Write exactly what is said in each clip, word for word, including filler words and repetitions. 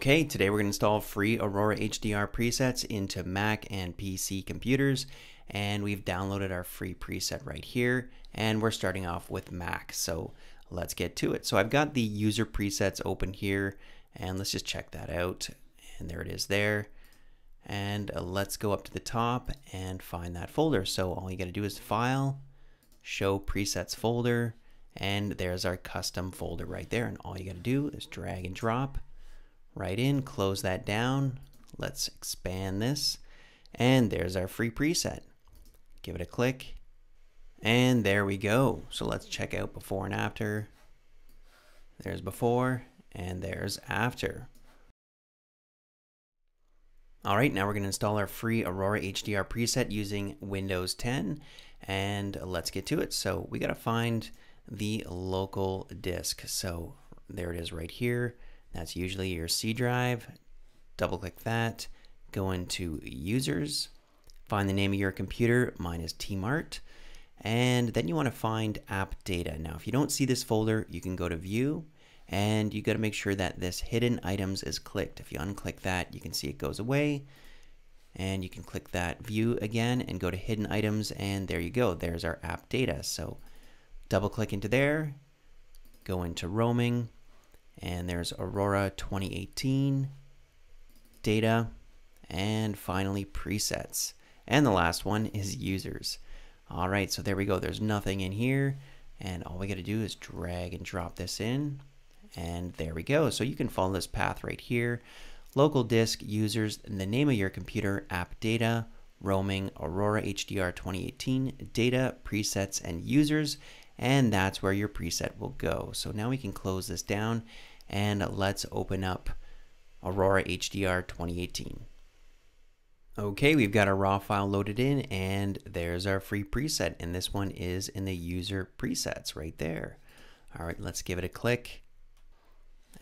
Okay, today we're going to install free Aurora H D R presets into Mac and P C computers, and we've downloaded our free preset right here, and we're starting off with Mac, so let's get to it. So I've got the user presets open here, and let's just check that out, and there it is there, and uh, let's go up to the top and find that folder. So all you got to do is File, Show Presets Folder, and there's our custom folder right there, and all you got to do is drag and drop right in, close that down. Let's expand this, and there's our free preset. Give it a click, and there we go. So let's check out before and after. There's before, and there's after. Alright, now we're going to install our free Aurora H D R preset using Windows ten, and let's get to it. So we got to find the local disk. So there it is right here. That's usually your C drive. Double click that, go into Users, find the name of your computer, mine is T-Mart, and then you want to find App Data. Now if you don't see this folder, you can go to View, and you got to make sure that this Hidden Items is clicked. If you unclick that, you can see it goes away, and you can click that View again and go to Hidden Items, and there you go, there's our App Data. So double click into there, go into Roaming, and there's Aurora twenty eighteen, Data, and finally Presets. And the last one is Users. All right, so there we go. There's nothing in here, and all we got to do is drag and drop this in, and there we go. So you can follow this path right here. Local disk, Users, the name of your computer, App Data, Roaming, Aurora H D R twenty eighteen, Data, Presets, and Users. And that's where your preset will go. So now we can close this down, and let's open up Aurora H D R twenty eighteen. Okay, we've got our raw file loaded in, and there's our free preset, and this one is in the user presets right there. All right, let's give it a click,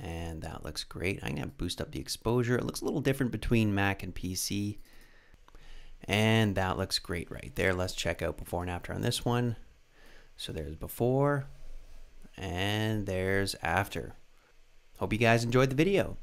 and that looks great. I'm gonna boost up the exposure. It looks a little different between Mac and P C, and that looks great right there. Let's check out before and after on this one. So there's before, and there's after. Hope you guys enjoyed the video.